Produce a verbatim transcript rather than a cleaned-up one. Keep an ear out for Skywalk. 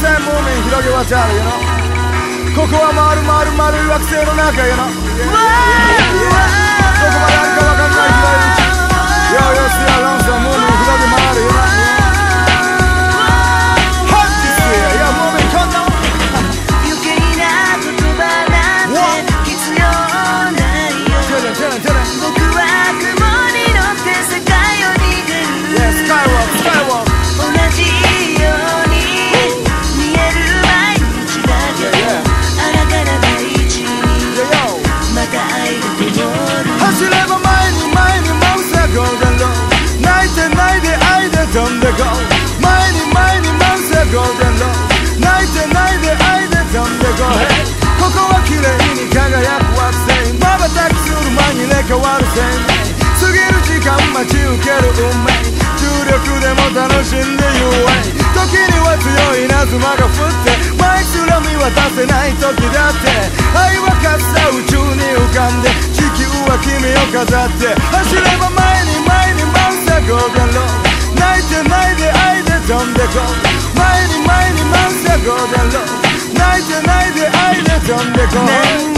さん方面広げ渡るよな。ここは丸々丸い惑星の中よな。どこまであるかわかんない広い道。よよしやランサー方面広げ回るよな。ハッキスやいや方面かんな。余計な言葉なんて必要ないよ。僕は雲に乗って世界を逃げる。Yeah, Skywalk, Skywalk。待ち受ける運命、重力でも楽しんでゆえ、時には強い稲妻が降って前すら見渡せない時だって。愛はかつて宇宙に浮かんで地球は君を飾って、走れば前に前に前に前に前に泣いて泣いて愛で飛んでこう。前に前に前に前に泣いて泣いて愛で飛んでこう。